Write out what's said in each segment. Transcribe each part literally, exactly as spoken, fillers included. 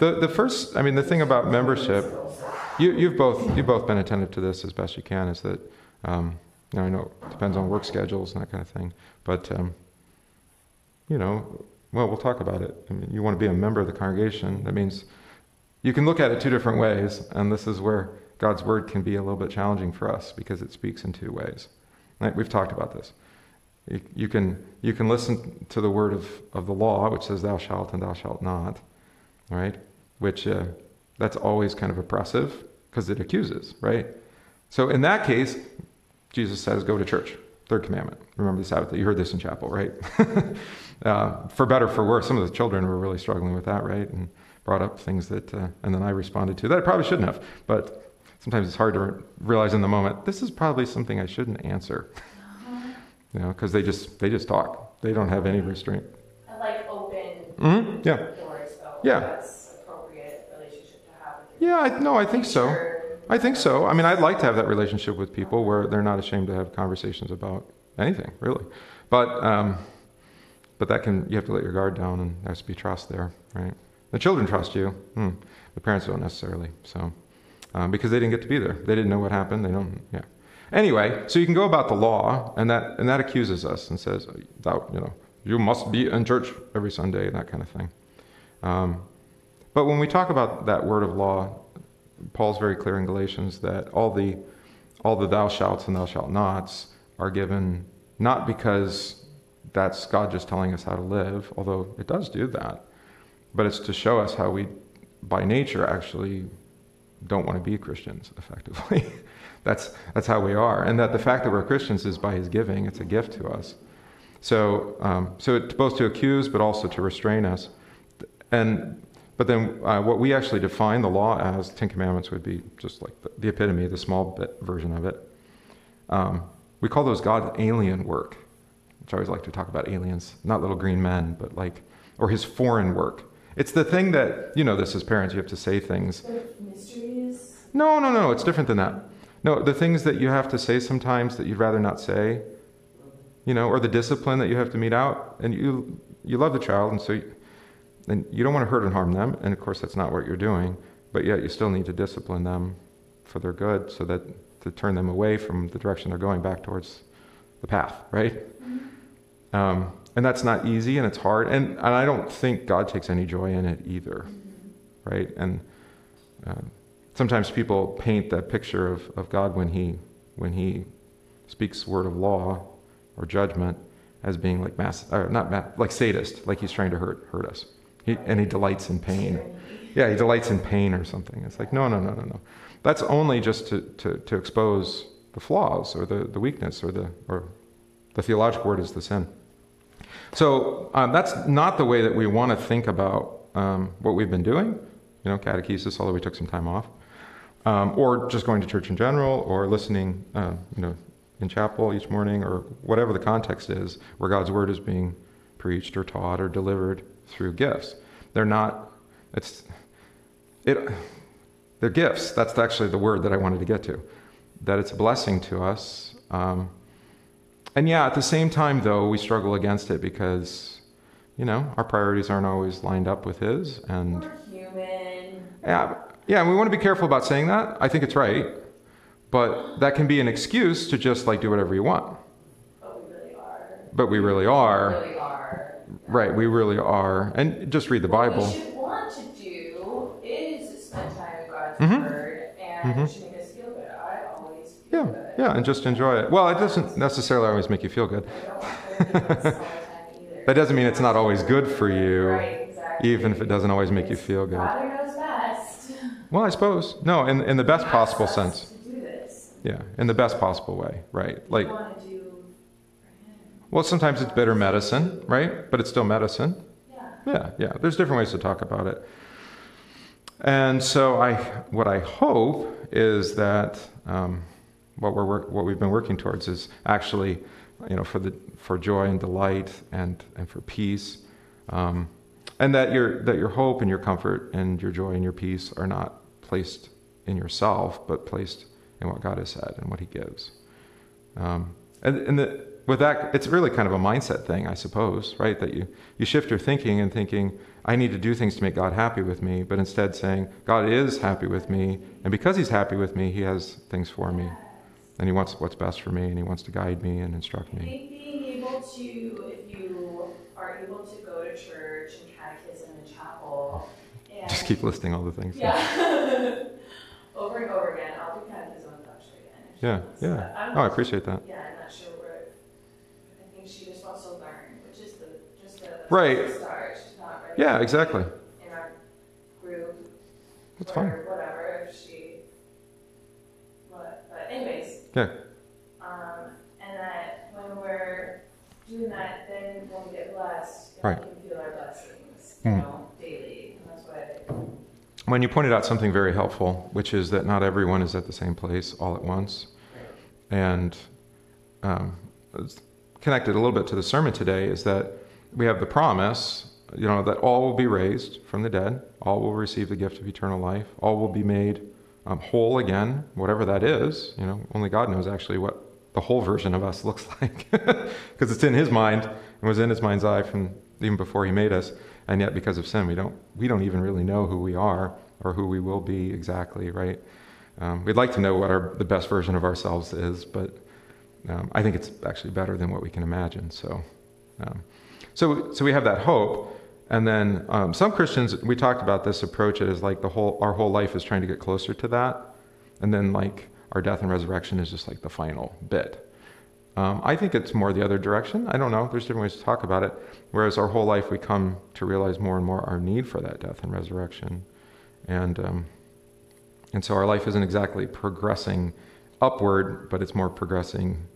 The the first, I mean, the thing about membership, you you've both you've both been attentive to this as best you can, is that um, you know, I know it depends on work schedules and that kind of thing, but um, you know, well, we'll talk about it. I mean, you want to be a member of the congregation. That means you can look at it two different ways, and this is where God's word can be a little bit challenging for us, because it speaks in two ways. Like we've talked about this. You, you can you can listen to the word of, of the law, which says thou shalt and thou shalt not, right? Which uh, that's always kind of oppressive because it accuses, right? So in that case, Jesus says, go to church. Third commandment. Remember the Sabbath. You heard this in chapel, right? uh, for better, for worse. Some of the children were really struggling with that, right? And brought up things that, uh, and then I responded to that I probably shouldn't have. But sometimes it's hard to realize in the moment, this is probably something I shouldn't answer. You know, because they just, they just talk. They don't have any restraint. I like open mm-hmm. yeah. doors, though. Yeah. That's appropriate relationship to have with your yeah, I, no, I think so. I think so. I mean, I'd like to have that relationship with people where they're not ashamed to have conversations about anything, really. But um, but that can, you have to let your guard down, and there has to be trust there, right? The children trust you. Hmm. The parents don't necessarily, so um, because they didn't get to be there. They didn't know what happened. They don't, yeah. Anyway, so you can go about the law, and that and that accuses us and says, thou, you know, you must be in church every Sunday, and that kind of thing. Um, but when we talk about that word of law, Paul's very clear in Galatians that all the all the thou shalts and thou shalt nots are given not because that's God just telling us how to live, although it does do that, but it's to show us how we, by nature, actually don't want to be Christians effectively. that's that's how we are, and that the fact that we're Christians is by his giving. It's a gift to us. So um, so it's both to accuse but also to restrain us. And But then uh, what we actually define the law as, Ten Commandments would be just like the, the epitome, the small bit version of it. Um, we call those God's alien work, which I always like to talk about aliens, not little green men, but like, or his foreign work. It's the thing that, you know this as parents, you have to say things. Mysteries? No, no, no, it's different than that. No, the things that you have to say sometimes that you'd rather not say, you know, or the discipline that you have to mete out. And you, you love the child, and so you, and you don't want to hurt and harm them, and of course that's not what you're doing, but yet you still need to discipline them for their good, so that to turn them away from the direction they're going back towards the path, right? Um, and that's not easy, and it's hard, and, and I don't think God takes any joy in it either, right? And um, sometimes people paint that picture of, of God when he, when he speaks word of law or judgment as being like mass, or not mass, like sadist, like he's trying to hurt, hurt us. He, and he delights in pain. Yeah, he delights in pain or something. It's like, no, no, no, no, no. That's only just to, to, to expose the flaws or the, the weakness or the, or the theological word is the sin. So um, that's not the way that we want to think about um, what we've been doing, you know, catechesis, although we took some time off, um, or just going to church in general, or listening, uh, you know, in chapel each morning, or whatever the context is where God's word is being preached or taught or delivered through gifts. They're not, it's, it, they're gifts. That's actually the word that I wanted to get to, that it's a blessing to us. Um, and yeah, at the same time though, we struggle against it because, you know, our priorities aren't always lined up with his, and we're human. Yeah, yeah, and we want to be careful about saying that. I think it's right, but that can be an excuse to just like do whatever you want. But we really are. But we really are. We really are. Right, we really are. And just read the what Bible. What we should want to do is spend time in God's mm-hmm. word, and mm-hmm. it should make us feel good. I always feel yeah, good. Yeah, and just enjoy it. Well, it doesn't necessarily always make you feel good. That doesn't mean it's not always good for you, right, exactly. Even if it doesn't always make you feel good. Father knows best. Well, I suppose. No, in, in the best possible sense. To do this. Yeah, in the best possible way, right. Like. Well, sometimes it's bitter medicine, right? But it's still medicine. Yeah. Yeah, yeah. There's different ways to talk about it. And so I, what I hope is that um, what we're what we've been working towards is actually, you know, for the for joy and delight and and for peace, um, and that your that your hope and your comfort and your joy and your peace are not placed in yourself, but placed in what God has said and what He gives. Um, and and the. with that, it's really kind of a mindset thing, I suppose, right? That you, you shift your thinking and thinking, I need to do things to make God happy with me, but instead saying, God is happy with me, and because he's happy with me, he has things for me, and he wants what's best for me, and he wants to guide me and instruct me. I think being able to, if you are able to go to church and catechism and chapel, and just keep listing all the things. Yeah. Over and over again. I'll do catechism and lecture again. Yeah, yeah. I oh, I appreciate that. Yeah, I'm not sure where. I think she just wants to learn, which is the just the right start. She's not ready. Yeah, exactly. In our group. That's fine. Whatever if she. What, but anyways. Yeah. Um, and that when we're doing that, then when we get blessed, right, we can feel our blessings, you mm. know, daily. And that's what I do. When you pointed out something very helpful, which is that not everyone is at the same place all at once. And um, connected a little bit to the sermon today is that we have the promise, you know, that all will be raised from the dead, all will receive the gift of eternal life, all will be made um, whole again, whatever that is. You know, only God knows actually what the whole version of us looks like, because it's in his mind and was in his mind's eye from even before he made us. And yet, because of sin, we don't we don't even really know who we are or who we will be exactly, right? Um, we'd like to know what our, the best version of ourselves is, but um, I think it's actually better than what we can imagine. So, um, so, so we have that hope, and then um, some Christians, we talked about this approach. It is like the whole our whole life is trying to get closer to that, and then like our death and resurrection is just like the final bit. Um, I think it's more the other direction. I don't know. There's different ways to talk about it. Whereas our whole life, we come to realize more and more our need for that death and resurrection. And um, and so our life isn't exactly progressing upward, but it's more progressing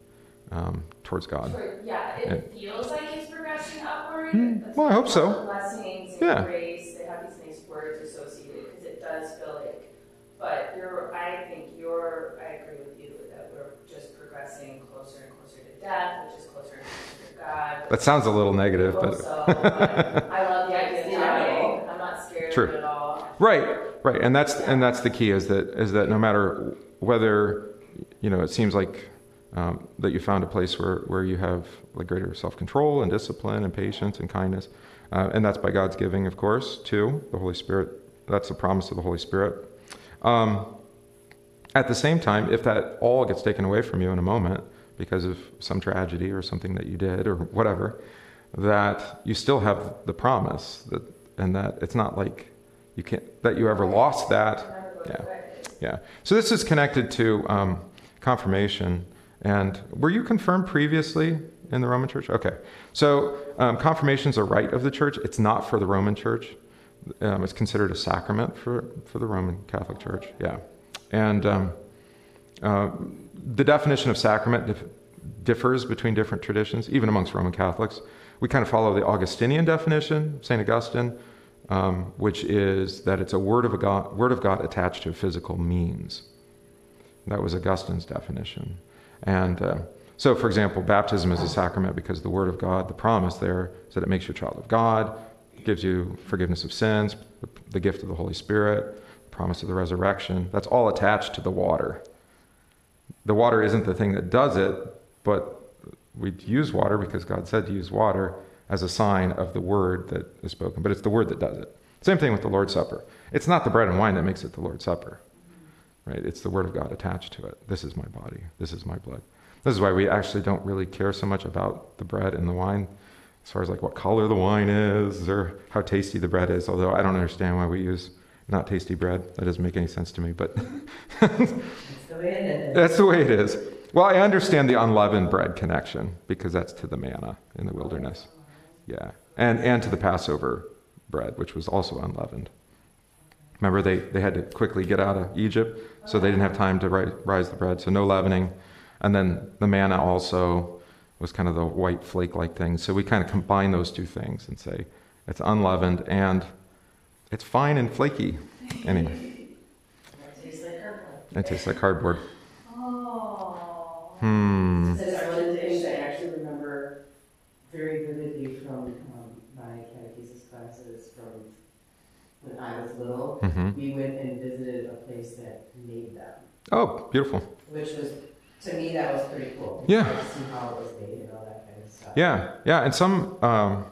um, towards God. Sure. Yeah, it, it feels like it's progressing upward. Hmm. Well, like I hope so. Blessings and yeah. grace, they have these nice words associated because it does feel like, but you're, I think you're, I agree with you that we're just progressing closer and closer. Death, which is closer to God. That sounds a little negative, but... So, but I love the idea of dying. I'm not scared True. Of it at all. Right, right, and that's yeah. and that's the key is that is that no matter whether, you know, it seems like um, that you found a place where where you have like greater self-control and discipline and patience and kindness, uh, and that's by God's giving, of course, too. The Holy Spirit. That's the promise of the Holy Spirit. Um, at the same time, if that all gets taken away from you in a moment, because of some tragedy or something that you did or whatever, that you still have the promise that, and that it's not like you can't, that you ever lost that. Yeah. Yeah. So this is connected to um, confirmation. And were you confirmed previously in the Roman Church? Okay. So um, confirmation's a rite of the Church. It's not for the Roman Church. Um, it's considered a sacrament for, for the Roman Catholic Church. Yeah. And, um, uh, the definition of sacrament dif differs between different traditions, even amongst Roman Catholics. We kind of follow the Augustinian definition, Saint Augustine, um, which is that it's a word of, a God, word of God attached to a physical means. That was Augustine's definition. And uh, so, for example, baptism is a sacrament because the word of God, the promise there, is that it makes you a child of God, gives you forgiveness of sins, the gift of the Holy Spirit, the promise of the resurrection. That's all attached to the water. The water isn't the thing that does it, but we use water because God said to use water as a sign of the word that is spoken. But it's the word that does it. Same thing with the Lord's Supper. It's not the bread and wine that makes it the Lord's Supper, right? It's the word of God attached to it. This is my body. This is my blood. This is why we actually don't really care so much about the bread and the wine as far as like what color the wine is or how tasty the bread is, although I don't understand why we use not tasty bread. That doesn't make any sense to me, but... That's the way it is. Well, I understand the unleavened bread connection because that's to the manna in the wilderness. Yeah. And and to the Passover bread, which was also unleavened. Remember, they, they had to quickly get out of Egypt, so they didn't have time to ri rise the bread, so no leavening. And then the manna also was kind of the white flake-like thing. So we kind of combine those two things and say it's unleavened and it's fine and flaky. Anyway. It tastes like cardboard. Oh. Hmm. That's one of the things I actually remember very vividly from um, my catechesis classes from when I was little. Mm-hmm. We went and visited a place that made them. Oh, beautiful. Which was to me, that was pretty cool. Yeah. To see how it was made and all that kind of stuff. Yeah, yeah, and some um,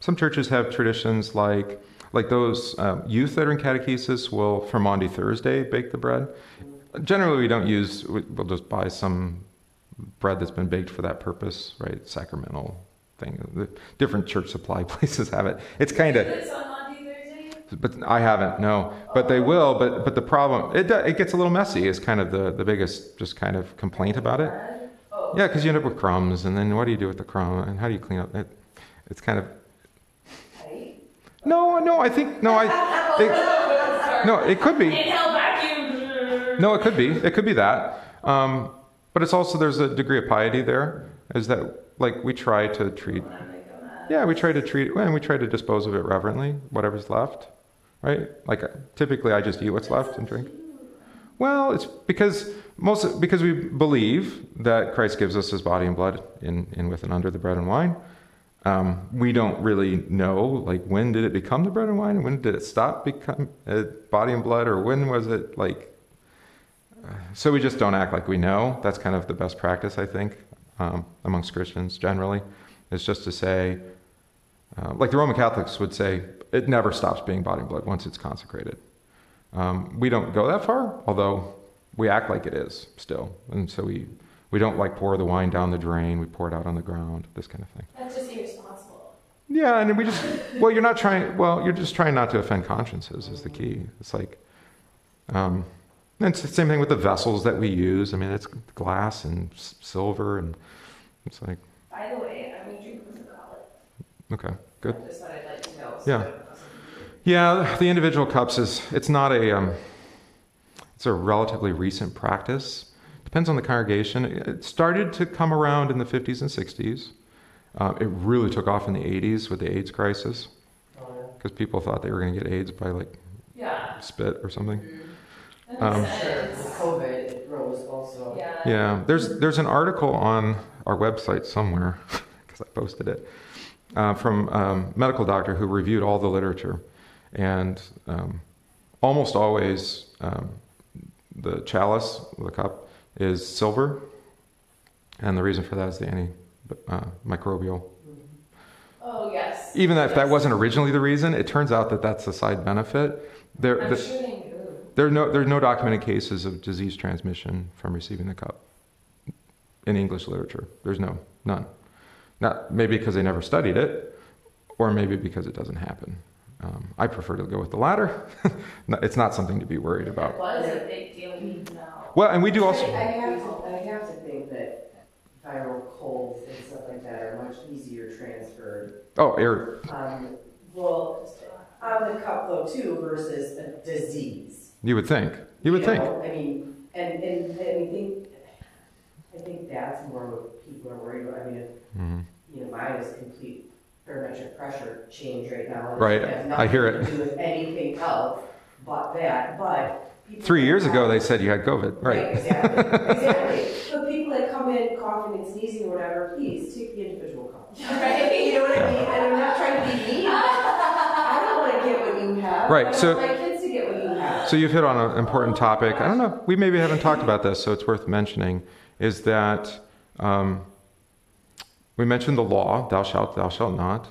some churches have traditions like like those um, youth that are in catechesis will, for Maundy Thursday, bake the bread. Mm-hmm. Generally, we don't use. We'll just buy some bread that's been baked for that purpose, right? Sacramental thing. Different church supply places have it. It's kind of. But I haven't, no. But they will, but but the problem, it it gets a little messy is kind of the, the biggest just kind of complaint about it. Yeah, because you end up with crumbs, and then what do you do with the crumb, and how do you clean up it? It's kind of... No, no, I think, no, I... It, no, it could be. No, it could be. It could be that. Um, but it's also, there's a degree of piety there, is that, like, we try to treat... Yeah, we try to treat it, and we try to dispose of it reverently, whatever's left. Right? Like typically, I just eat what's left and drink. Well, it's because most because we believe that Christ gives us His body and blood in, in with and under the bread and wine. Um, we don't really know like when did it become the bread and wine, when did it stop become uh, body and blood, or when was it like? Uh, so we just don't act like we know. That's kind of the best practice, I think, um, amongst Christians generally. It's just to say. Uh, like the Roman Catholics would say, it never stops being body and blood once it's consecrated. Um, we don't go that far, although we act like it is still. And so we, we don't like pour the wine down the drain, we pour it out on the ground, this kind of thing. That's just irresponsible. Yeah, and we just, well, you're not trying, well, you're just trying not to offend consciences is the key. It's like, um, and it's the same thing with the vessels that we use. I mean, it's glass and silver and it's like. By the way, I mean, you Okay, good. I just thought I'd like to know. So yeah. Yeah, the individual cups is, it's not a, um, it's a relatively recent practice. Depends on the congregation. It started to come around in the fifties and sixties. Uh, it really took off in the eighties with the AIDS crisis. Because people thought they were going to get AIDS by like yeah. spit or something. Mm-hmm. um, COVID it rose also. Yeah. yeah, there's there's an article on our website somewhere, because I posted it. Uh, from a um, medical doctor who reviewed all the literature. And um, almost always um, the chalice, the cup, is silver. And the reason for that is the antimicrobial. Oh, yes. Even yes. if that wasn't originally the reason, it turns out that that's a side benefit. There, I'm the, sure they knew. There are no, there are no documented cases of disease transmission from receiving the cup in English literature. There's no, none. Not maybe because they never studied it, or maybe because it doesn't happen. Um, I prefer to go with the latter. It's not something to be worried about. Well, it's a big deal now. Well, and we do also... I have to, I have to think that viral colds and stuff like that are much easier transferred. Oh, air. Um, well, on the cup, though, too, versus a disease. You would think. You would you think. Know, I mean, and, and, and I think... I think that's more what people are worried about. I mean, if, mm-hmm. you know, mine is complete barometric pressure change right now. Right, I hear it. To do with anything else but that, but three years ago they said you had COVID, right? right exactly, exactly. So people that come in coughing and sneezing or whatever, please take the individual cup. Right? You know what yeah. I mean? And I'm not trying to be mean. I don't want to get what you have. Right. I so. Want my kids to get what you have. So you've hit on an important topic. I don't know. We maybe haven't talked about this, so it's worth mentioning. Is that um, we mentioned the law, thou shalt, thou shalt not.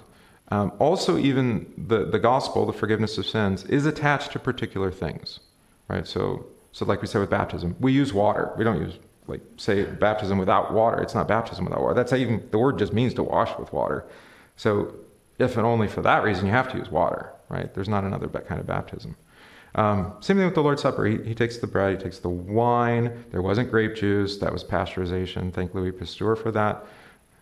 Um, also, even the, the gospel, the forgiveness of sins, is attached to particular things, right? So, so like we said with baptism, we use water. We don't use, like, say, baptism without water. It's not baptism without water. That's how even, the word just means to wash with water. So if and only for that reason, you have to use water, right? There's not another kind of baptism. Um, same thing with the Lord's Supper. He, he takes the bread, he takes the wine. There wasn't grape juice. That was pasteurization. Thank Louis Pasteur for that.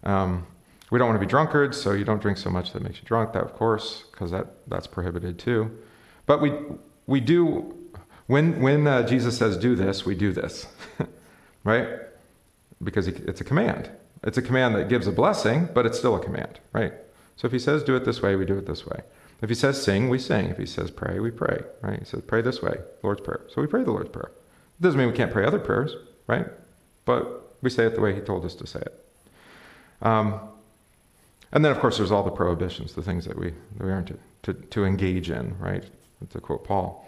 Um, we don't want to be drunkards, so you don't drink so much that makes you drunk. That, of course, because that, that's prohibited too. But we, we do, when, when uh, Jesus says do this, we do this, right? Because it's a command. It's a command that gives a blessing, but it's still a command, right? So if he says do it this way, we do it this way. If he says sing, we sing. If he says pray, we pray, right? He says pray this way, Lord's Prayer. So we pray the Lord's Prayer. It doesn't mean we can't pray other prayers, right? But we say it the way he told us to say it. Um, and then, of course, there's all the prohibitions, the things that we, that we aren't to, to, to engage in, right? To quote Paul.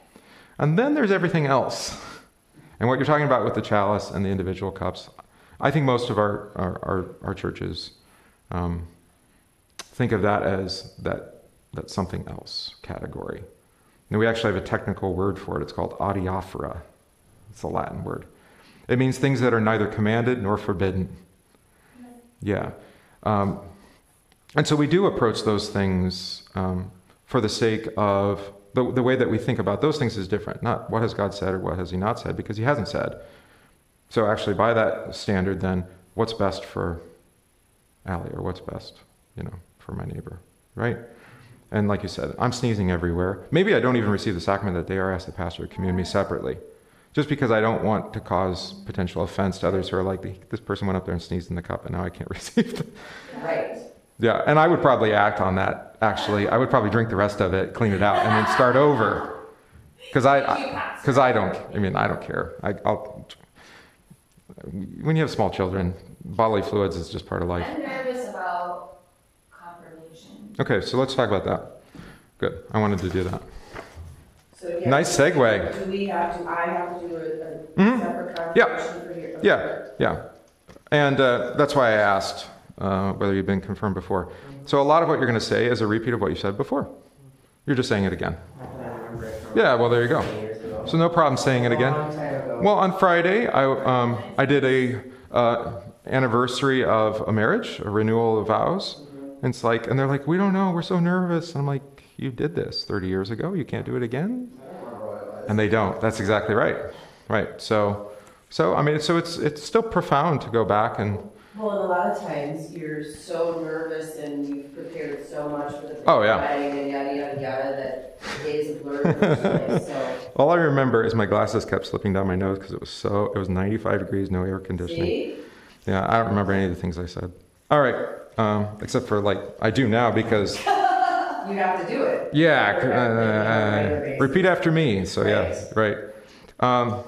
And then there's everything else. And what you're talking about with the chalice and the individual cups, I think most of our our, our, our churches um, think of that as that that something else category. And we actually have a technical word for it. It's called adiaphora. It's a Latin word. It means things that are neither commanded nor forbidden. Yeah. Um, and so we do approach those things um, for the sake of, the, the way that we think about those things is different. Not what has God said or what has he not said, because he hasn't said. So actually by that standard then, what's best for Allie, or what's best, you know, for my neighbor, right? And like you said, I'm sneezing everywhere. Maybe I don't even receive the sacrament that day, or ask the pastor to commune me separately, just because I don't want to cause potential offense to others who are like, this person went up there and sneezed in the cup and now I can't receive them. Right. Yeah, and I would probably act on that, actually. I would probably drink the rest of it, clean it out, and then start over. Because I, because I, I don't, I mean, I don't care. I, I'll, when you have small children, bodily fluids is just part of life. I'm nervous about confirmation. Okay, so let's talk about that. Good, I wanted to do that. So, yeah, nice segue. Do we have to, I have to do a, a mm-hmm. separate confirmation yeah. for here? Okay. Yeah, yeah. And uh, that's why I asked uh, whether you've been confirmed before. Mm-hmm. So a lot of what you're going to say is a repeat of what you said before. You're just saying it again. I don't remember it from yeah, well, there you go. So no problem saying it again. Well, on Friday, I, um, I did a uh, anniversary of a marriage, a renewal of vows. Mm-hmm. And it's like, and they're like, we don't know, we're so nervous. And I'm like, you did this thirty years ago, you can't do it again? And they don't. That's exactly right. Right. So, so I mean, so it's it's still profound to go back and... Well, and a lot of times you're so nervous and you've prepared so much for the oh, yeah. wedding and yada, yada, yada, that days of blurred. So. All I remember is my glasses kept slipping down my nose because it was so, it was ninety-five degrees, no air conditioning. See? Yeah, I don't remember any of the things I said. All right. Um, except for like, I do now because... You have to do it. Yeah. Uh, uh, repeat after me. So right. yeah, right. Um,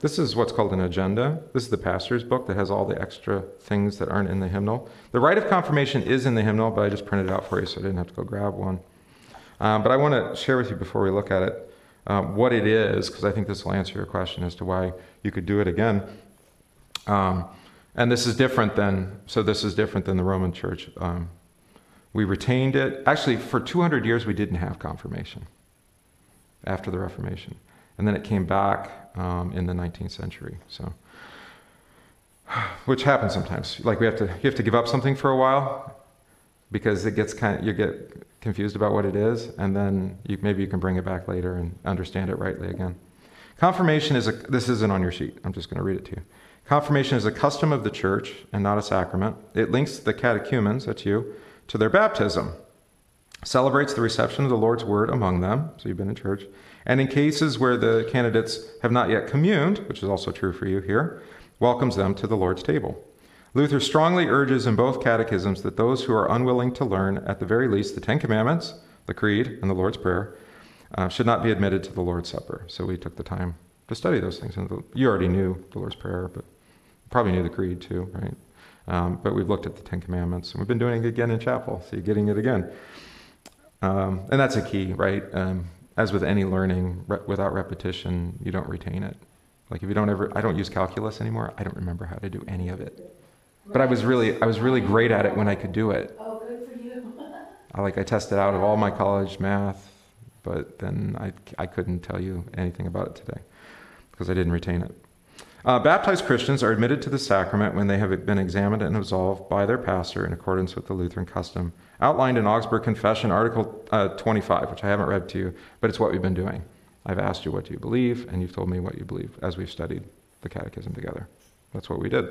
this is what's called an agenda. This is the pastor's book that has all the extra things that aren't in the hymnal. The rite of confirmation is in the hymnal, but I just printed it out for you so I didn't have to go grab one. Um, but I want to share with you before we look at it um, what it is, because I think this will answer your question as to why you could do it again. Um, and this is different than, so this is different than the Roman Church. Um, We retained it. Actually, for two hundred years, we didn't have confirmation after the Reformation. And then it came back um, in the nineteenth century. So, which happens sometimes. Like we have to, you have to give up something for a while because it gets kind of, you get confused about what it is. And then you, maybe you can bring it back later and understand it rightly again. Confirmation is a, this isn't on your sheet. I'm just going to read it to you. Confirmation is a custom of the church and not a sacrament. It links the catechumens, that's you, to their baptism, celebrates the reception of the Lord's word among them, so you've been in church, and in cases where the candidates have not yet communed, which is also true for you here, welcomes them to the Lord's table. Luther strongly urges in both catechisms that those who are unwilling to learn, at the very least, the Ten Commandments, the Creed, and the Lord's Prayer, uh, should not be admitted to the Lord's Supper. So we took the time to study those things. And you already knew the Lord's Prayer, but probably knew the Creed too, right? Um, but we've looked at the Ten Commandments, and we've been doing it again in chapel, so you're getting it again. Um, and that's a key, right? Um, as with any learning, re without repetition, you don't retain it. Like if you don't ever, I don't use calculus anymore. I don't remember how to do any of it. But I was really, I was really great at it when I could do it. Oh, good for you. I, like I tested out of all my college math, but then I, I couldn't tell you anything about it today because I didn't retain it. Uh, baptized Christians are admitted to the sacrament when they have been examined and absolved by their pastor in accordance with the Lutheran custom, outlined in Augsburg Confession, Article uh, twenty-five, which I haven't read to you, but it's what we've been doing. I've asked you, what do you believe? And you've told me what you believe as we've studied the catechism together. That's what we did.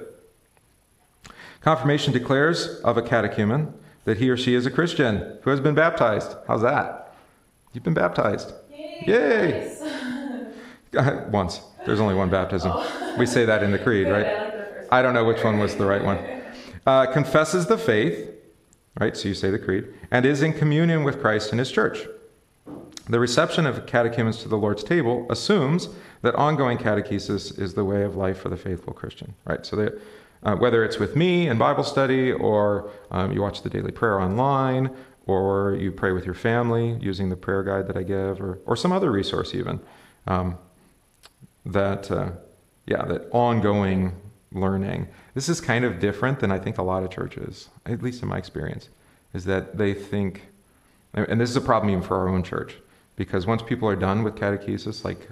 Confirmation declares of a catechumen that he or she is a Christian who has been baptized. How's that? You've been baptized. Yay! Yay. Nice. Once. There's only one baptism. Oh. We say that in the creed, right? I, like I don't know which one was the right one. Uh, confesses the faith, right? So you say the creed, and is in communion with Christ and his church. The reception of catechumens to the Lord's table assumes that ongoing catechesis is the way of life for the faithful Christian, right? So that, uh, whether it's with me in Bible study, or um, you watch the daily prayer online, or you pray with your family using the prayer guide that I give, or, or some other resource even, um, that, uh, yeah, that ongoing learning. This is kind of different than I think a lot of churches, at least in my experience, is that they think, and this is a problem even for our own church, because once people are done with catechesis, like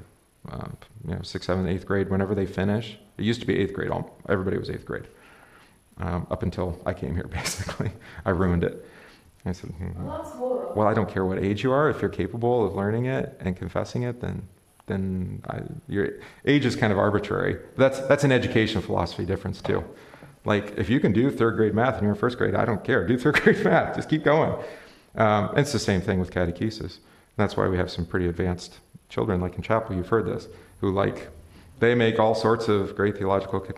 uh, you know, sixth, seventh, eighth grade, whenever they finish, it used to be eighth grade, all, everybody was eighth grade, um, up until I came here, basically. I ruined it. I said, hmm, well, I don't care what age you are, if you're capable of learning it and confessing it, then then I, your age is kind of arbitrary. That's that's an education philosophy difference too. Like, if you can do third grade math and you're in first grade, I don't care, do third grade math, just keep going. Um, and it's the same thing with catechesis. And that's why we have some pretty advanced children, like in chapel, you've heard this, who like, they make all sorts of great theological co-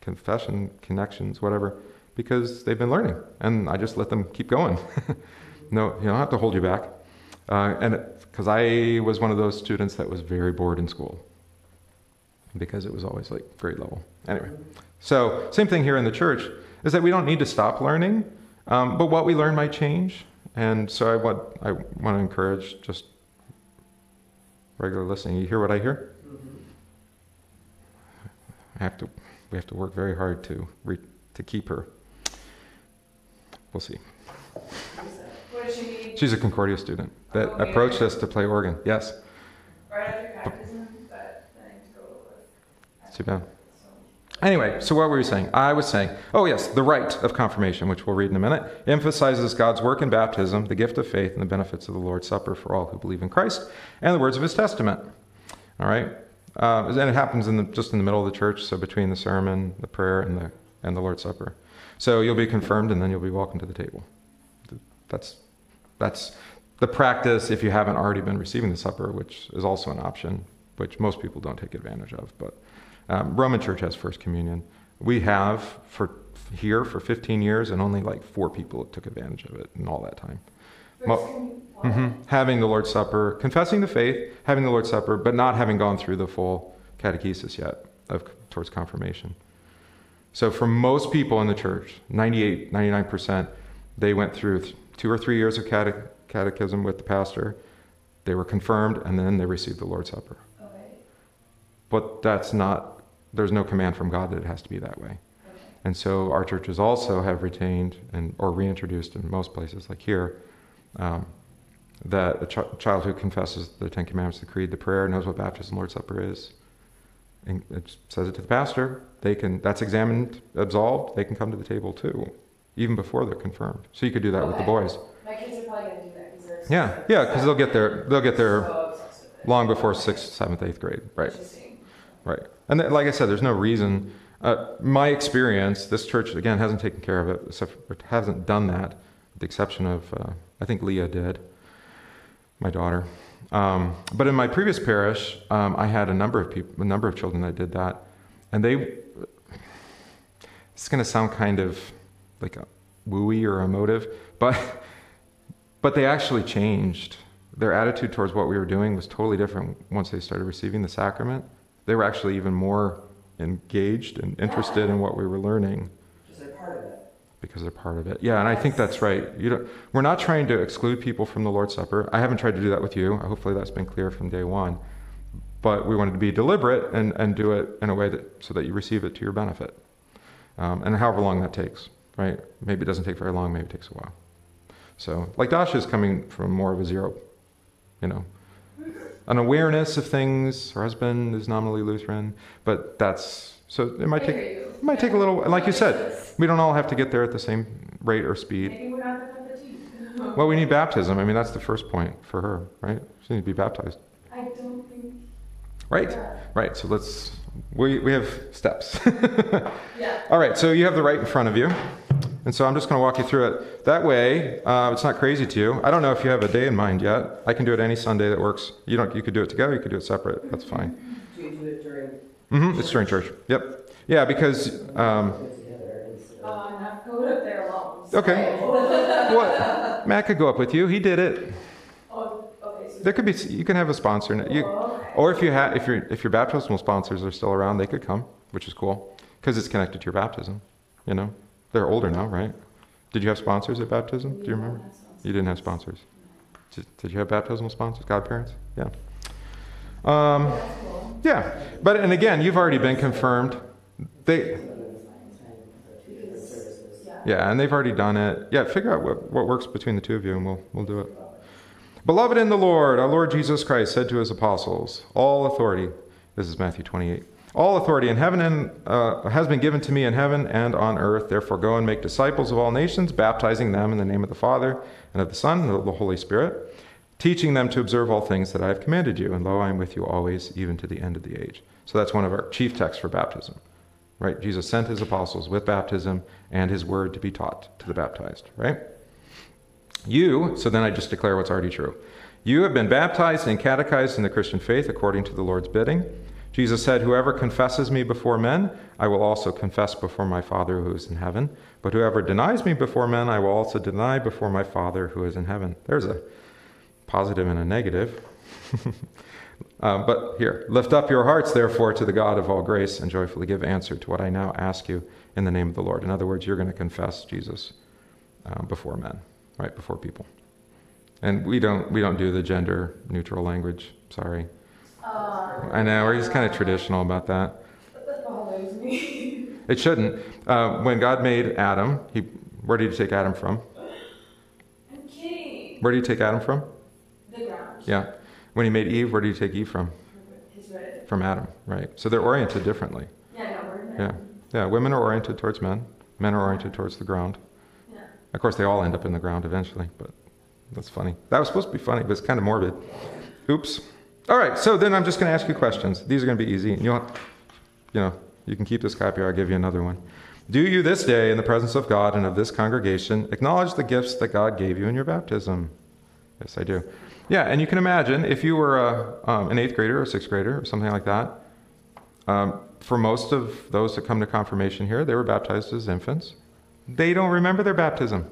confession, connections, whatever, because they've been learning, and I just let them keep going. No, you don't have to hold you back. Uh, and because I was one of those students that was very bored in school, because it was always like grade level. Anyway, so same thing here in the church, is that we don't need to stop learning, um, but what we learn might change. And so I want, I want to encourage just regular listening. You hear what I hear? I have to, we have to work very hard to re- to keep her. We'll see. What does she need? She's a Concordia student that oh, approached yeah. us to play organ. Yes. Right after baptism, but I need to go with. Too bad. Anyway, so what were you saying? I was saying, oh yes, the rite of confirmation, which we'll read in a minute, emphasizes God's work in baptism, the gift of faith, and the benefits of the Lord's Supper for all who believe in Christ, and the words of his testament. All right? Uh, and it happens in the, just in the middle of the church, so between the sermon, the prayer, and the and the Lord's Supper. So you'll be confirmed, and then you'll be welcome to the table. That's that's the practice if you haven't already been receiving the supper, which is also an option, which most people don't take advantage of. But um, Roman Church has First Communion. We have for here for fifteen years, and only like four people took advantage of it in all that time. Well, mm-hmm, having the Lord's Supper, confessing the faith, having the Lord's Supper, but not having gone through the full catechesis yet of towards confirmation. So for most people in the church, ninety-eight, ninety-nine percent, they went through th- two or three years of cate- catechism with the pastor, they were confirmed, and then they received the Lord's Supper. Okay. But that's not, there's no command from God that it has to be that way. Okay. And so our churches also have retained, and or reintroduced in most places like here, um, that a ch- child who confesses the Ten Commandments, the Creed, the prayer, knows what baptism and Lord's Supper is, and it says it to the pastor, they can, that's examined, absolved, they can come to the table too, even before they're confirmed. So you could do that okay. with the boys. My kids are probably going to do that. Cause they're yeah, six, yeah, because they'll get there, they'll get there so long before sixth, seventh, eighth grade, right? Right. And th- like I said, there's no reason. Uh, my experience, this church, again, hasn't taken care of it, except, it hasn't done that, with the exception of, uh, I think Leah did, my daughter. Um, but in my previous parish, um, I had a number of people, a number of children that did that, and they. It's going to sound kind of like a wooey or emotive, but but they actually changed. Their attitude towards what we were doing was totally different once they started receiving the sacrament. They were actually even more engaged and interested in what we were learning. Because they're part of it. Because they're part of it. Yeah, and I think that's right. You don't, we're not trying to exclude people from the Lord's Supper. I haven't tried to do that with you. Hopefully that's been clear from day one. But we wanted to be deliberate and, and do it in a way that so that you receive it to your benefit. Um, and however long that takes, right? Maybe it doesn't take very long, maybe it takes a while. So, like Dasha is coming from more of a zero, you know, an awareness of things. Her husband is nominally Lutheran, but that's, so it might take... It might take a little, like you said, we don't all have to get there at the same rate or speed. Maybe we're not the team. Well, we need baptism. I mean, that's the first point for her, right? She needs to be baptized. I don't think. Right, yeah. Right. So let's, we we have steps. Yeah. All right, so you have the rite in front of you. And so I'm just going to walk you through it. That way, uh, it's not crazy to you. I don't know if you have a day in mind yet. I can do it any Sunday that works. You don't. You could do it together, you could do it separate. That's fine. Do you do it during? Mm-hmm. It's during church. Yep. Yeah, because... Um, oh, I'm not going up there alone. So. Okay. What? Matt could go up with you. He did it. Oh, okay. So there could be... You can have a sponsor. You, oh, okay. Or if you ha- if your if your baptismal sponsors are still around, they could come, which is cool, because it's connected to your baptism, you know? They're older now, right? Did you have sponsors at baptism? Do you remember? You didn't have sponsors. Did, did you have baptismal sponsors? Godparents? Yeah. Um, yeah. But, and again, you've already been confirmed... They, Yeah, and they've already done it. Yeah, figure out what, what works between the two of you, and we'll we'll do it. Beloved in the Lord, our Lord Jesus Christ said to his apostles, all authority, this is Matthew twenty-eight, all authority in heaven and uh, has been given to me in heaven and on earth. Therefore go and make disciples of all nations, baptizing them in the name of the Father and of the Son and of the Holy Spirit, teaching them to observe all things that I have commanded you. And lo, I am with you always, even to the end of the age. So that's one of our chief texts for baptism, right? Jesus sent his apostles with baptism and his word to be taught to the baptized, right? You, so then I just declare what's already true. You have been baptized and catechized in the Christian faith according to the Lord's bidding. Jesus said, whoever confesses me before men, I will also confess before my Father who is in heaven. But whoever denies me before men, I will also deny before my Father who is in heaven. There's a positive and a negative. um, but here, lift up your hearts, therefore, to the God of all grace and joyfully give answer to what I now ask you in the name of the Lord. In other words, you're going to confess Jesus um, before men. Right before people, and we don't we don't do the gender neutral language. Sorry, uh, I know we're just kind of traditional about that. That bothers me. It shouldn't. Uh, when God made Adam, he where did he take Adam from? I'm kidding. Where did he take Adam from? The ground. Yeah. When he made Eve, where did he take Eve from? His rib. From Adam, right? So they're oriented differently. Yeah, no, we're yeah, yeah. Women are oriented towards men. Men are oriented towards the ground. Of course, they all end up in the ground eventually, but that's funny. That was supposed to be funny, but it's kind of morbid. Oops. All right, so then I'm just going to ask you questions. These are going to be easy. And you'll, you know, you can keep this copy or I'll give you another one. Do you this day, in the presence of God and of this congregation, acknowledge the gifts that God gave you in your baptism? Yes, I do. Yeah, and you can imagine if you were a, um, an eighth grader or sixth grader or something like that, um, for most of those that come to confirmation here, they were baptized as infants. They don't remember their baptism,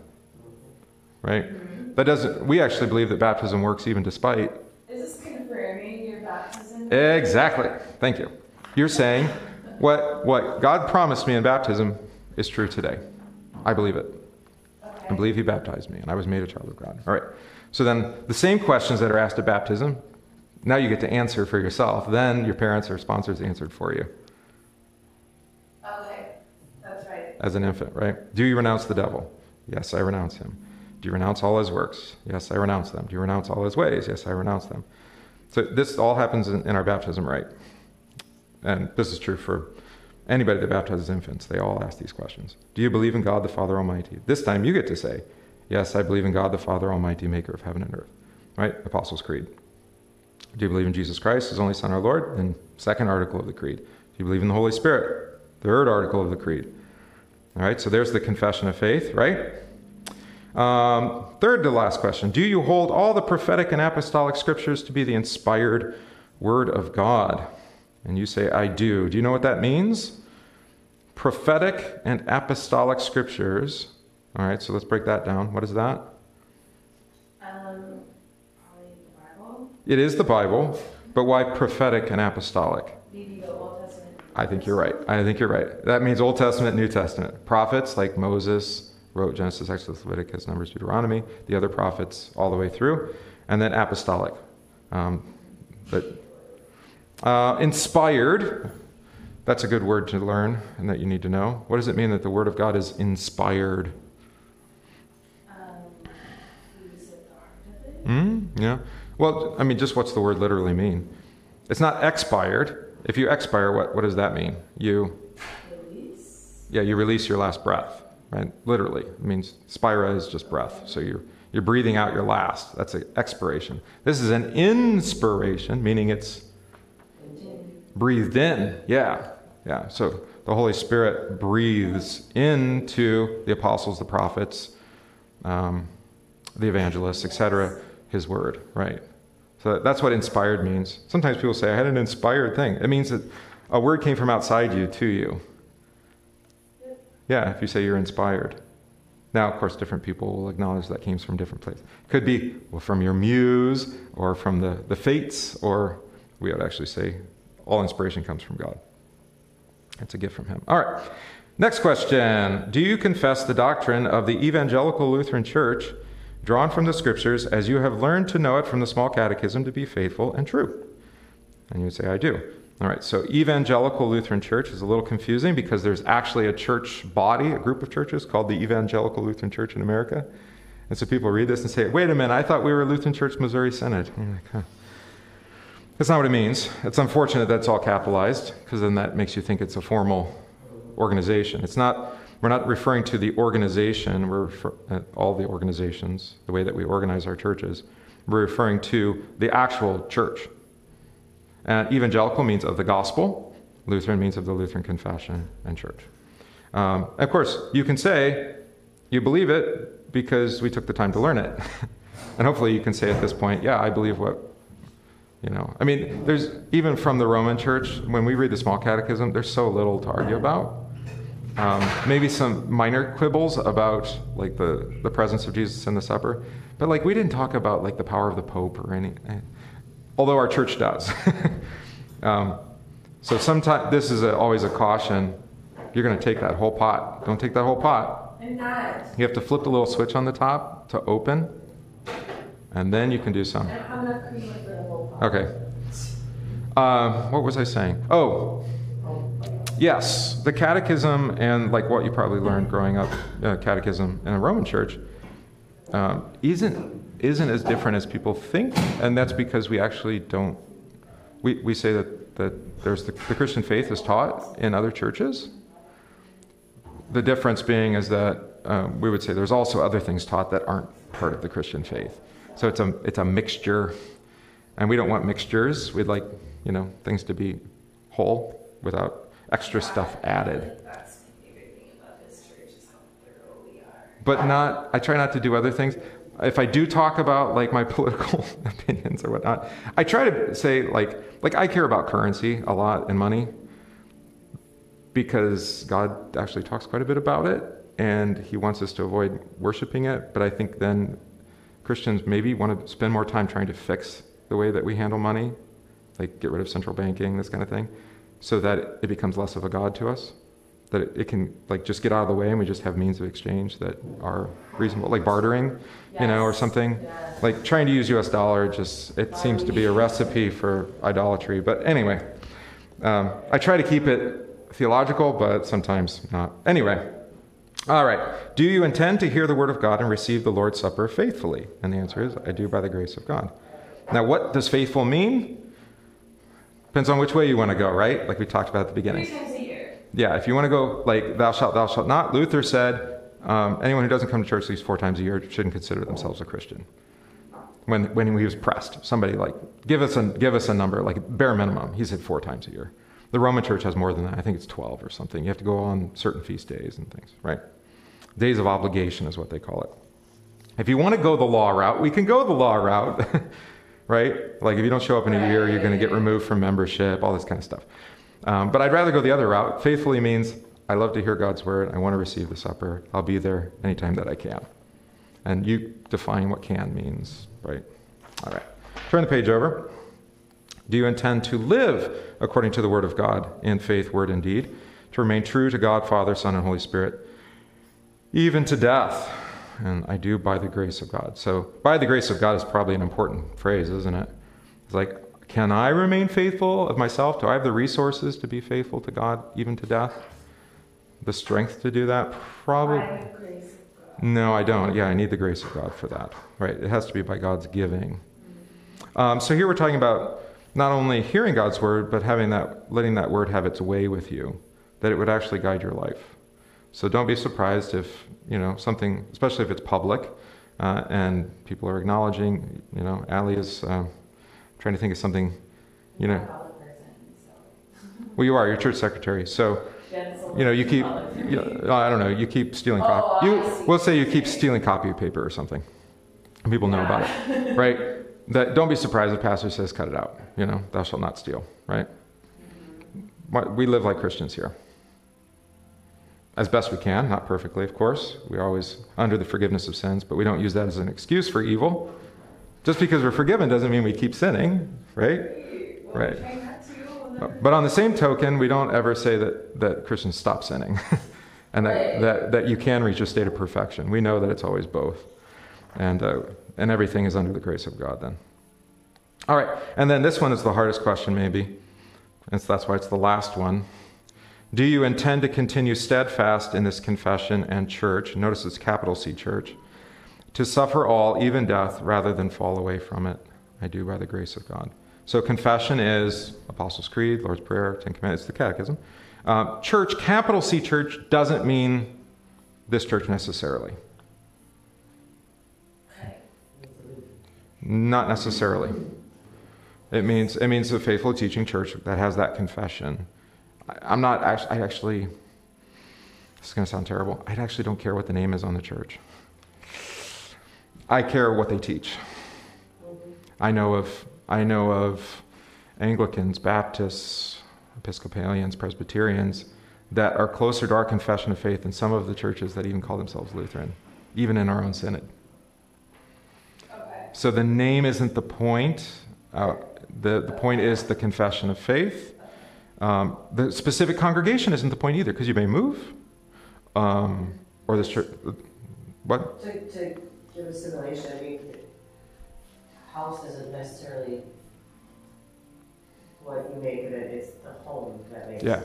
right? That doesn't. We actually believe that baptism works even despite. Is this confirming your baptism? Exactly. Thank you. You're saying what what God promised me in baptism is true today. I believe it. Okay. I believe He baptized me, and I was made a child of God. All right. So then, the same questions that are asked at baptism, now you get to answer for yourself. Then your parents or sponsors answered for you. As an infant, right? Do you renounce the devil? Yes, I renounce him. Do you renounce all his works? Yes, I renounce them. Do you renounce all his ways? Yes, I renounce them. So this all happens in, in our baptism rite. And this is true for anybody that baptizes infants. They all ask these questions. Do you believe in God the Father Almighty? This time you get to say, yes, I believe in God the Father Almighty, maker of heaven and earth. Right? Apostles' Creed. Do you believe in Jesus Christ, his only Son, our Lord? And second article of the Creed. Do you believe in the Holy Spirit? Third article of the Creed. All right, so there's the confession of faith, right? Um, third to last question. Do you hold all the prophetic and apostolic scriptures to be the inspired word of God? And you say, I do. Do you know what that means? Prophetic and apostolic scriptures. All right, so let's break that down. What is that? Um, probably the Bible. It is the Bible, but why prophetic and apostolic? Maybe the Old Testament. I think you're right. I think you're right. That means Old Testament, New Testament. Prophets like Moses wrote Genesis, Exodus, Leviticus, Numbers, Deuteronomy, the other prophets all the way through, and then apostolic. Um, but uh, inspired, that's a good word to learn and that you need to know. What does it mean that the Word of God is inspired? Um, who's at the heart of it? Mm, yeah. Well, I mean, just what's the word literally mean? It's not expired. If you expire, what, what does that mean? You release. Yeah, you release your last breath, right? Literally. It means spira is just breath. So you're, you're breathing out your last. That's an expiration. This is an inspiration, meaning it's breathed in. Yeah, yeah. So the Holy Spirit breathes into the apostles, the prophets, um, the evangelists, et cetera, his word, right? So that's what inspired means. Sometimes people say, I had an inspired thing. It means that a word came from outside you to you. Yeah, if you say you're inspired. Now, of course, different people will acknowledge that came from different places. Could be well, from your muse or from the, the fates, or we would actually say all inspiration comes from God. It's a gift from him. All right. Next question. Do you confess the doctrine of the Evangelical Lutheran Church drawn from the scriptures as you have learned to know it from the small catechism to be faithful and true? And you would say, I do. All right, so Evangelical Lutheran Church is a little confusing because there's actually a church body, a group of churches called the Evangelical Lutheran Church in America. And so people read this and say, wait a minute, I thought we were Lutheran Church Missouri Synod. And you're like, huh. That's not what it means. It's unfortunate that's all capitalized because then that makes you think it's a formal organization. It's not, we're not referring to the organization, we're refer- uh, all the organizations, the way that we organize our churches. We're referring to the actual church. And evangelical means of the gospel, Lutheran means of the Lutheran confession and church. Um, of course, you can say you believe it because we took the time to learn it. And hopefully you can say at this point, yeah, I believe what, you know. I mean, there's, even from the Roman church, when we read the small catechism, there's so little to argue about. Um, maybe some minor quibbles about like the, the presence of Jesus in the supper. But like we didn't talk about like the power of the Pope or anything. Although our church does. um, so sometimes, this is a, always a caution. You're going to take that whole pot. Don't take that whole pot. I'm not. You have to flip the little switch on the top to open, and then you can do something. I'm not going to flip the whole pot. Okay. Um, what was I saying? Oh, yes. The catechism and like what you probably learned growing up, uh, catechism in a Roman church, um, isn't... isn't as different as people think, and that's because we actually don't, we, we say that, that there's the, the Christian faith is taught in other churches. The difference being is that um, we would say there's also other things taught that aren't part of the Christian faith. So it's a, it's a mixture, and we don't want mixtures. We'd like, you know, things to be whole without extra stuff added. But not, I try not to do other things. If I do talk about like my political opinions or whatnot, I try to say like, like I care about currency a lot and money because God actually talks quite a bit about it and he wants us to avoid worshiping it. But I think then Christians maybe want to spend more time trying to fix the way that we handle money, like get rid of central banking, this kind of thing, so that it becomes less of a God to us, that it, it can like just get out of the way and we just have means of exchange that are reasonable, like bartering, yes. You know, or something. Yes. Like trying to use U S dollar, just it seems to be a recipe for idolatry. But anyway, um, I try to keep it theological, but sometimes not. Anyway, all right. Do you intend to hear the word of God and receive the Lord's Supper faithfully? And the answer is, I do by the grace of God. Now, what does faithful mean? Depends on which way you want to go, right? Like we talked about at the beginning. Yeah, if you want to go like thou shalt, thou shalt not, Luther said, um, anyone who doesn't come to church at least four times a year shouldn't consider themselves a Christian. When when he was pressed, somebody like, give us a, give us a number, like bare minimum, he said four times a year. The Roman church has more than that. I think it's twelve or something. You have to go on certain feast days and things, right? Days of obligation is what they call it. If you want to go the law route, we can go the law route, right? Like if you don't show up in a year, you're going to get removed from membership, all this kind of stuff. Um, but I'd rather go the other route. Faithfully means I love to hear God's word. I want to receive the supper. I'll be there anytime that I can. And you define what can means, right? All right. Turn the page over. Do you intend to live according to the word of God in faith, word, and deed, to remain true to God, Father, Son, and Holy Spirit, even to death? And I do by the grace of God. So by the grace of God is probably an important phrase, isn't it? It's like, can I remain faithful of myself? Do I have the resources to be faithful to God, even to death? The strength to do that? Probably. By the grace of God. No, I don't. Yeah, I need the grace of God for that. Right? It has to be by God's giving. Um, so here we're talking about not only hearing God's word, but having that, letting that word have its way with you, that it would actually guide your life. So don't be surprised if, you know, something, especially if it's public, uh, and people are acknowledging, you know, Ali is... Uh, trying to think of something, you know. Well, you are your church secretary, so you know you keep. You, I don't know. You keep stealing. Copy. You, we'll say you keep stealing copy of paper or something, and people know about it, right? That don't be surprised if pastor says cut it out. You know, thou shalt not steal, right? We live like Christians here, as best we can. Not perfectly, of course. We're always under the forgiveness of sins, but we don't use that as an excuse for evil. Just because we're forgiven doesn't mean we keep sinning, right? Right. But on the same token, we don't ever say that, that Christians stop sinning and that, that, that you can reach a state of perfection. We know that it's always both. And, uh, and everything is under the grace of God then. All right. And then this one is the hardest question maybe. and so that's why it's the last one. Do you intend to continue steadfast in this confession and church, notice it's capital C church, to suffer all, even death, rather than fall away from it? I do, by the grace of God. So confession is Apostles' Creed, Lord's Prayer, Ten Commandments, the Catechism. Uh, church, capital C church, doesn't mean this church necessarily. Not necessarily. It means it means a faithful teaching church that has that confession. I, I'm not actually, I actually, this is going to sound terrible, I actually don't care what the name is on the church. I care what they teach. I know of, I know of Anglicans, Baptists, Episcopalians, Presbyterians that are closer to our confession of faith than some of the churches that even call themselves Lutheran, even in our own synod. Okay. So the name isn't the point. Uh, the, the point is the confession of faith. Um, the specific congregation isn't the point either, because you may move. Um, or this church, what? To, to give a simulation, I mean, house isn't necessarily what you make of it, it's the home that makes it. Yeah.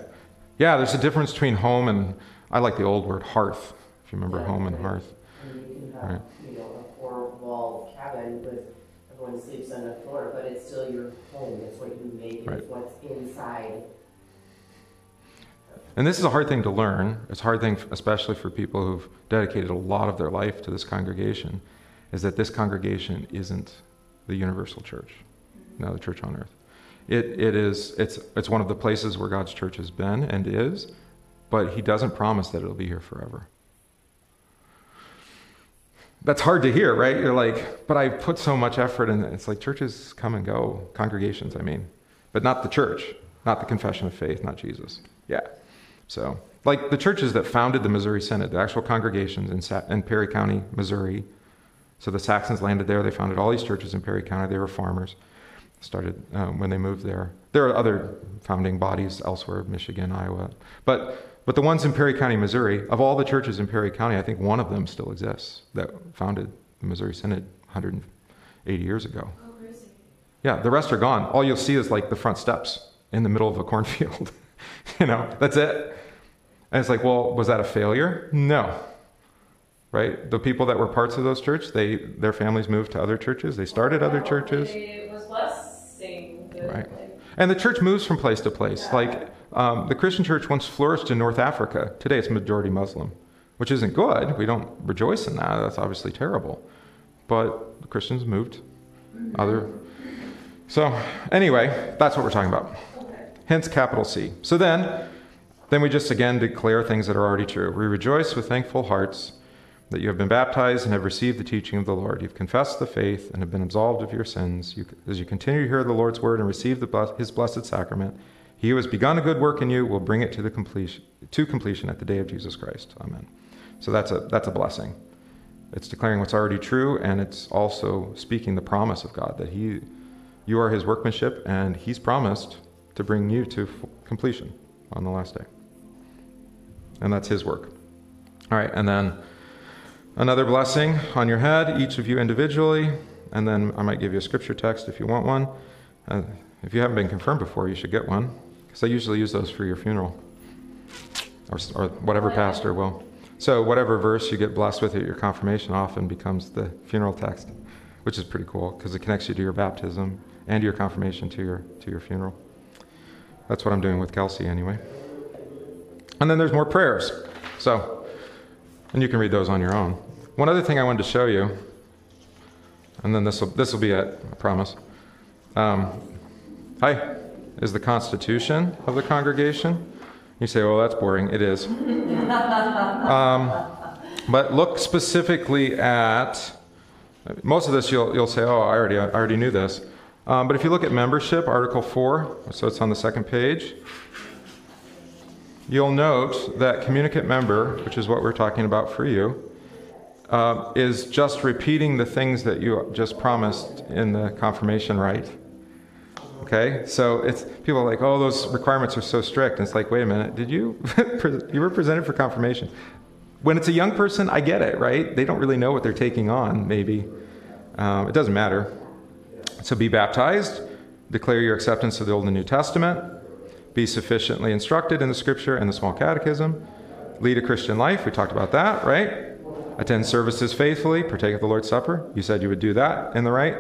Yeah, there's a difference between home and, I like the old word, hearth, if you remember yeah, home and hearth. And you can have, right. you know, a four-wall cabin with everyone sleeps on the floor, but it's still your home. It's what you make, it's right. what's inside. And this is a hard thing to learn. It's a hard thing, especially for people who've dedicated a lot of their life to this congregation, is that this congregation isn't the universal church, no, the church on earth. It, it is, it's, it's one of the places where God's church has been and is, but he doesn't promise that it'll be here forever. That's hard to hear, right? You're like, but I put so much effort in it. It's like churches come and go, congregations, I mean, but not the church, not the confession of faith, not Jesus. Yeah. So like the churches that founded the Missouri Synod, the actual congregations in, Sa in Perry County, Missouri. So the Saxons landed there. They founded all these churches in Perry County. They were farmers. Started um, when they moved there. There are other founding bodies elsewhere, Michigan, Iowa. But, but the ones in Perry County, Missouri, of all the churches in Perry County, I think one of them still exists that founded the Missouri Synod one hundred eighty years ago. Oh, crazy. Yeah, the rest are gone. All you'll see is like the front steps in the middle of a cornfield. You know, that's it. And it's like, well, was that a failure? No. Right? The people that were parts of those churches, they, their families moved to other churches. They started other churches. It was blessing. Right. And the church moves from place to place. Yeah. Like um, the Christian church once flourished in North Africa. Today it's majority Muslim, which isn't good. We don't rejoice in that. That's obviously terrible. But the Christians moved. Mm-hmm. Other. So anyway, that's what we're talking about. Okay. Hence capital C. So then, then we just again declare things that are already true. We rejoice with thankful hearts that you have been baptized and have received the teaching of the Lord. You've confessed the faith and have been absolved of your sins. You, as you continue to hear the Lord's word and receive the, his blessed sacrament, he who has begun a good work in you will bring it to, the completion, to completion at the day of Jesus Christ. Amen. So that's a, that's a blessing. It's declaring what's already true, and it's also speaking the promise of God, that he, you are his workmanship, and he's promised to bring you to completion on the last day. And that's his work. All right, and then another blessing on your head, each of you individually, and then I might give you a scripture text if you want one. Uh, if you haven't been confirmed before, you should get one, because I usually use those for your funeral, or, or whatever pastor will. So whatever verse you get blessed with at your confirmation often becomes the funeral text, which is pretty cool, because it connects you to your baptism and your confirmation to your, to your funeral. That's what I'm doing with Kelsey anyway. And then there's more prayers. So, and you can read those on your own. One other thing I wanted to show you, and then this will this will be it, I promise. Um, hi, is the constitution of the congregation. You say, well, that's boring. It is. um, but look specifically at, most of this you'll, you'll say, oh, I already, I already knew this. Um, but if you look at membership, Article four, so it's on the second page. You'll note that communicant member, which is what we're talking about for you, uh, is just repeating the things that you just promised in the confirmation rite. Okay, so it's people are like, oh, those requirements are so strict. And it's like, wait a minute, did you? You were presented for confirmation. When it's a young person, I get it, right? They don't really know what they're taking on, maybe. Um, it doesn't matter. So be baptized, declare your acceptance of the Old and New Testament, be sufficiently instructed in the Scripture and the Small Catechism, lead a Christian life. We talked about that, right? Attend services faithfully, partake of the Lord's Supper. You said you would do that in the right.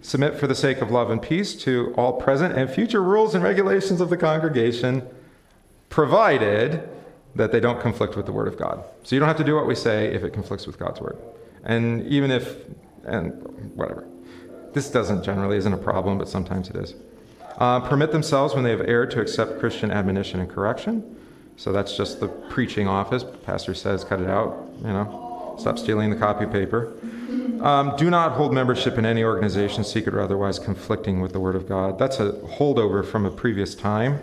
Submit for the sake of love and peace to all present and future rules and regulations of the congregation, provided that they don't conflict with the Word of God. So you don't have to do what we say if it conflicts with God's Word. And even if, and whatever. This doesn't generally isn't a problem, but sometimes it is. Uh, permit themselves when they have erred to accept Christian admonition and correction. So that's just the preaching office. The pastor says, cut it out, you know, stop stealing the copy paper. Um, do not hold membership in any organization, secret or otherwise, conflicting with the Word of God. That's a holdover from a previous time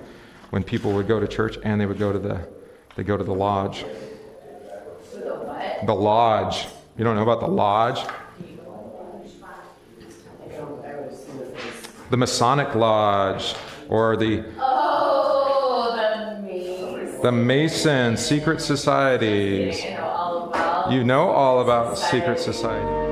when people would go to church and they would go to the, they go to the lodge. The what? The lodge. You don't know about the lodge? The Masonic Lodge, or the oh, the Masons, the Mason secret societies. You know all about secret societies.